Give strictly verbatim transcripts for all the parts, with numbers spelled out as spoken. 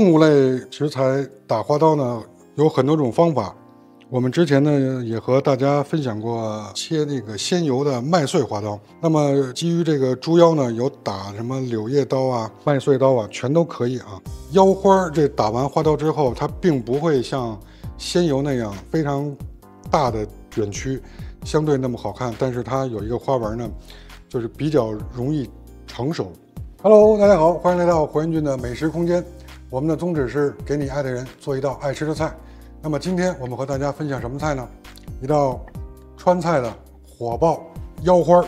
动物类食材打花刀呢，有很多种方法。我们之前呢也和大家分享过切那个鲜油的麦穗花刀。那么基于这个猪腰呢，有打什么柳叶刀啊、麦穗刀啊，全都可以啊。腰花这打完花刀之后，它并不会像鲜油那样非常大的卷曲，相对那么好看，但是它有一个花纹呢，就是比较容易成熟。Hello， 大家好，欢迎来到火焰菌的美食空间。我们的宗旨是给你爱的人做一道爱吃的菜。那么今天我们和大家分享什么菜呢？一道川菜的火爆腰花。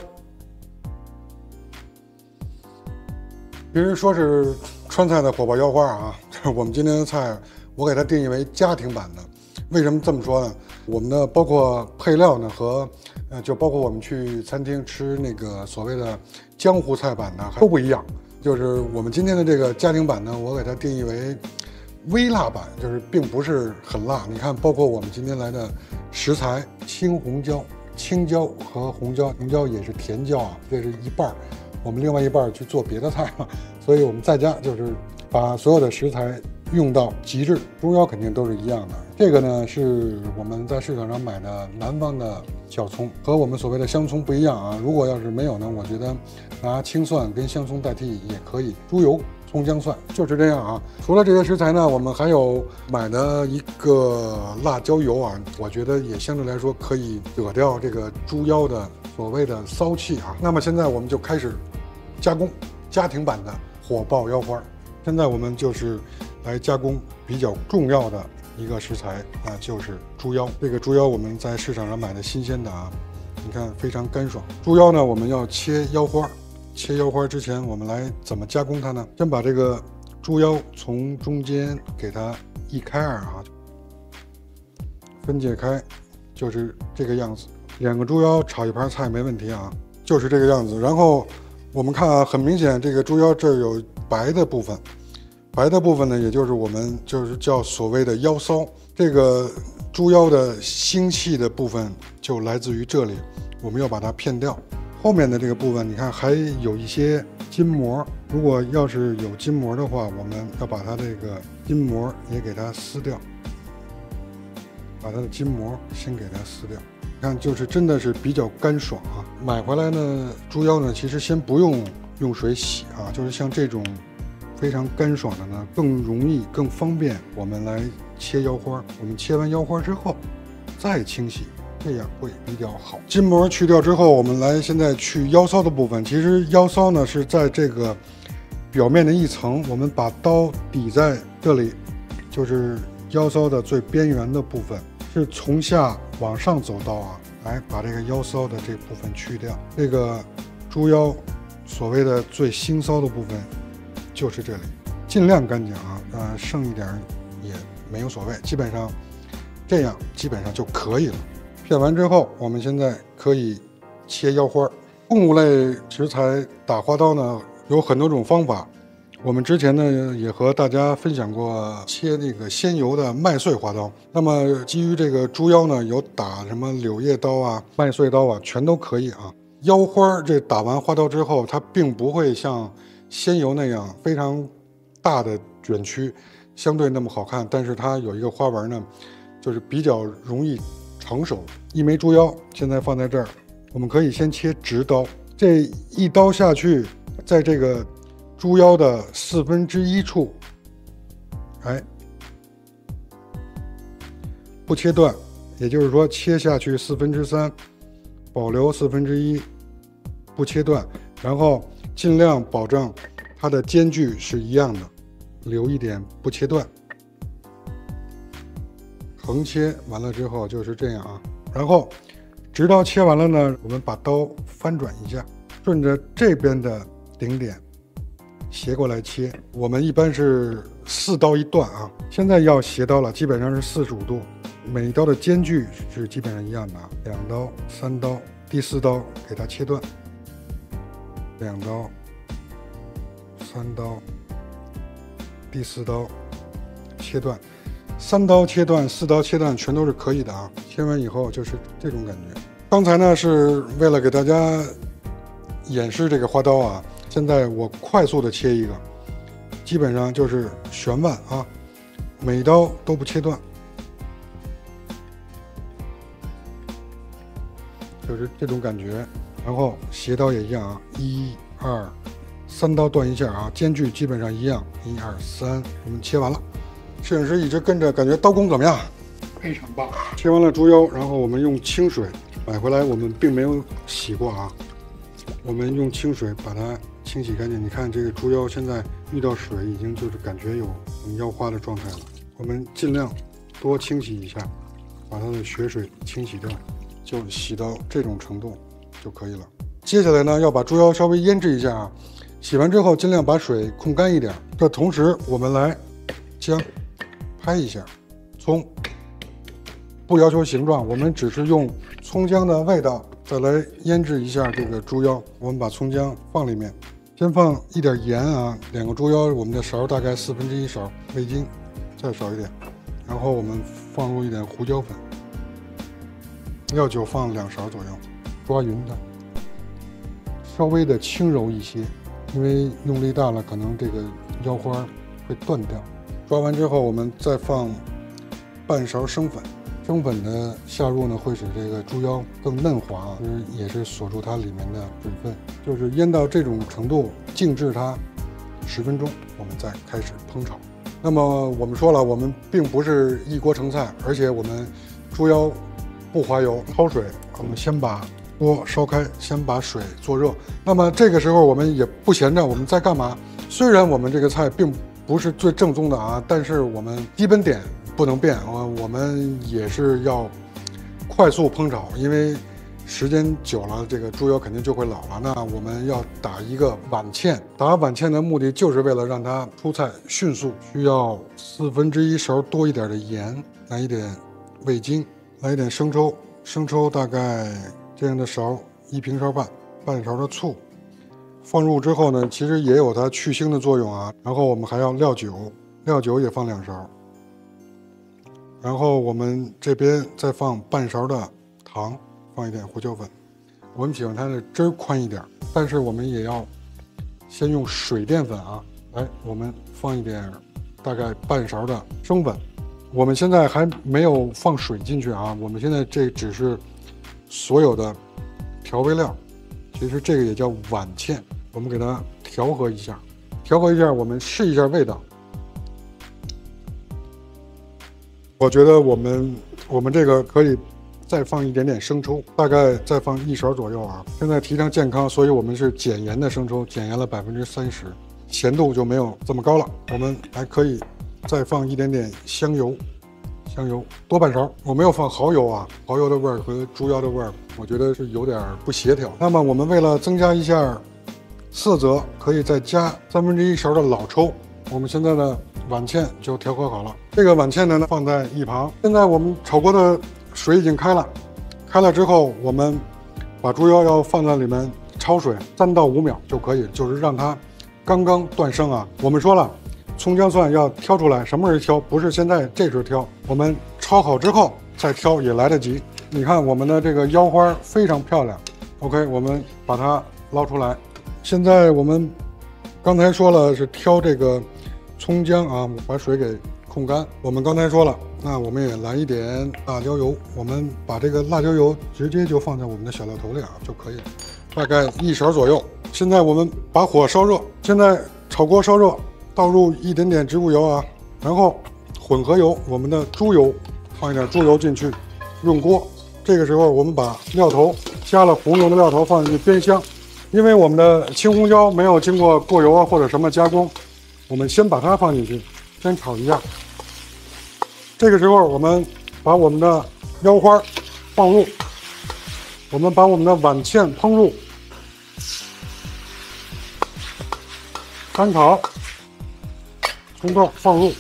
别人说是川菜的火爆腰花啊，我们今天的菜我给它定义为家庭版的。为什么这么说呢？我们的包括配料呢和呃，就包括我们去餐厅吃那个所谓的江湖菜版的都不一样。就是我们今天的这个家庭版呢，我给它定义为微辣版，就是并不是很辣。你看，包括我们今天来的食材，青红椒、青椒和红椒，红椒也是甜椒啊，这是一半，我们另外一半去做别的菜了。所以我们在家就是把所有的食材用到极致。猪腰肯定都是一样的。这个呢是我们在市场上买的南方的小葱，和我们所谓的香葱不一样啊。如果要是没有呢，我觉得拿青蒜跟香葱代替也可以。猪油、葱、姜、蒜就是这样啊。除了这些食材呢，我们还有买的一个辣椒油啊，我觉得也相对来说可以惹掉这个猪腰的所谓的骚气啊。那么现在我们就开始加工家庭版的火爆腰花。现在我们就是来加工比较重要的一个食材啊，就是猪腰。这个猪腰我们在市场上买的新鲜的啊，你看非常干爽。猪腰呢，我们要切腰花。切腰花之前，我们来怎么加工它呢？先把这个猪腰从中间给它一开二啊，分解开，就是这个样子。两个猪腰炒一盘菜没问题啊，就是这个样子。然后我们看啊，很明显这个猪腰这儿有白的部分。白的部分呢，也就是我们就是叫所谓的腰骚，这个猪腰的腥气的部分就来自于这里，我们要把它片掉。后面的这个部分，你看还有一些筋膜，如果要是有筋膜的话，我们要把它这个筋膜也给它撕掉，把它的筋膜先给它撕掉。你看，就是真的是比较干爽啊。买回来呢，猪腰呢，其实先不用用水洗啊，就是像这种非常干爽的呢，更容易、更方便我们来切腰花。我们切完腰花之后，再清洗，这样会比较好。筋膜去掉之后，我们来现在去腰骚的部分。其实腰骚呢是在这个表面的一层，我们把刀抵在这里，就是腰骚的最边缘的部分，是从下往上走刀啊，来把这个腰骚的这部分去掉。这个猪腰所谓的最腥骚的部分。就是这里，尽量干净啊，呃，剩一点也没有所谓，基本上这样基本上就可以了。片完之后，我们现在可以切腰花。动物类食材打花刀呢，有很多种方法。我们之前呢也和大家分享过切那个鲜油的麦穗花刀。那么基于这个猪腰呢，有打什么柳叶刀啊、麦穗刀啊，全都可以啊。腰花这打完花刀之后，它并不会像鲜油那样非常大的卷曲，相对那么好看，但是它有一个花纹呢，就是比较容易成熟。一枚猪腰现在放在这儿，我们可以先切直刀，这一刀下去，在这个猪腰的四分之一处，哎，不切断，也就是说切下去四分之三，保留四分之一，不切断，然后尽量保证它的间距是一样的，留一点不切断。横切完了之后就是这样啊，然后直刀切完了呢，我们把刀翻转一下，顺着这边的顶点斜过来切。我们一般是四刀一断啊，现在要斜刀了，基本上是四十五度，每一刀的间距是基本上一样的，两刀、三刀、第四刀给它切断。两刀、三刀、第四刀切断，三刀切断、四刀切断全都是可以的啊。切完以后就是这种感觉。刚才呢是为了给大家演示这个花刀啊，现在我快速的切一个，基本上就是悬腕啊，每刀都不切断，就是这种感觉。然后斜刀也一样啊，一二三刀断一下啊，间距基本上一样，一二三，我们切完了。摄影师一直跟着，感觉刀工怎么样？非常棒。切完了猪腰，然后我们用清水买回来，我们并没有洗过啊，我们用清水把它清洗干净。你看这个猪腰现在遇到水已经就是感觉有腰花的状态了，我们尽量多清洗一下，把它的血水清洗掉，就洗到这种程度就可以了。接下来呢，要把猪腰稍微腌制一下啊，洗完之后尽量把水控干一点。这同时我们来姜。 拍一下，葱，不要求形状，我们只是用葱姜的味道再来腌制一下这个猪腰。我们把葱姜放里面，先放一点盐啊，两个猪腰我们的勺大概四分之一勺，味精再少一点，然后我们放入一点胡椒粉，料酒放两勺左右，抓匀它，稍微的轻揉一些，因为用力大了可能这个腰花会断掉。 抓完之后，我们再放半勺生粉。生粉的下入呢，会使这个猪腰更嫩滑，就是也是锁住它里面的水分。就是腌到这种程度，静置它十分钟，我们再开始烹炒。那么我们说了，我们并不是一锅成菜，而且我们猪腰不滑油，焯水。我们先把锅烧开，先把水做热。那么这个时候我们也不闲着，我们在干嘛？虽然我们这个菜并 不是最正宗的啊，但是我们基本点不能变啊，我们也是要快速烹炒，因为时间久了，这个猪腰肯定就会老了。那我们要打一个碗芡，打碗芡的目的就是为了让它出菜迅速。需要四分之一勺多一点的盐，来一点味精，来一点生抽，生抽大概这样的勺，一平勺半，半勺的醋。 放入之后呢，其实也有它去腥的作用啊。然后我们还要料酒，料酒也放两勺。然后我们这边再放半勺的糖，放一点胡椒粉。我们喜欢它的汁儿宽一点，但是我们也要先用水淀粉啊。来，我们放一点大概半勺的生粉。我们现在还没有放水进去啊，我们现在这只是所有的调味料。 其实这个也叫碗芡，我们给它调和一下，调和一下，我们试一下味道。我觉得我们我们这个可以再放一点点生抽，大概再放一勺左右啊。现在提倡健康，所以我们是减盐的生抽，减盐了百分之三十，咸度就没有这么高了。我们还可以再放一点点香油，香油多半勺，我没有放蚝油啊，蚝油的味儿和猪腰的味儿。 我觉得是有点不协调。那么我们为了增加一下色泽，可以再加三分之一勺的老抽。我们现在的碗芡就调和好了。这个碗芡呢放在一旁。现在我们炒锅的水已经开了，开了之后我们把猪腰要放在里面焯水三到五秒就可以，就是让它刚刚断生啊。我们说了，葱姜蒜要挑出来，什么时候挑？不是现在这时候挑，我们焯好之后再挑也来得及。 你看我们的这个腰花非常漂亮 ，OK， 我们把它捞出来。现在我们刚才说了是挑这个葱姜啊，把水给控干。我们刚才说了，那我们也来一点辣椒油，我们把这个辣椒油直接就放在我们的小料头里啊就可以了，大概一勺左右。现在我们把火烧热，现在炒锅烧热，倒入一点点植物油啊，然后混合油，我们的猪油放一点猪油进去，润锅。 这个时候，我们把料头加了红油的料头放进去煸香，因为我们的青红椒没有经过过油啊或者什么加工，我们先把它放进去，先炒一下。这个时候，我们把我们的腰花放入，我们把我们的碗芡烹入，干炒，葱段放入。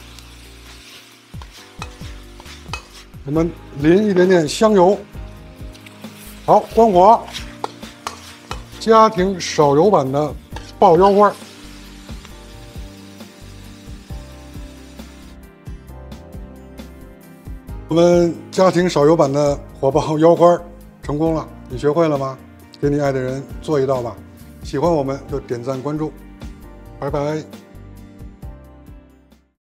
我们淋一点点香油，好，关火。家庭少油版的爆腰花，我们家庭少油版的火爆腰花成功了，你学会了吗？给你爱的人做一道吧。喜欢我们就点赞关注，拜拜。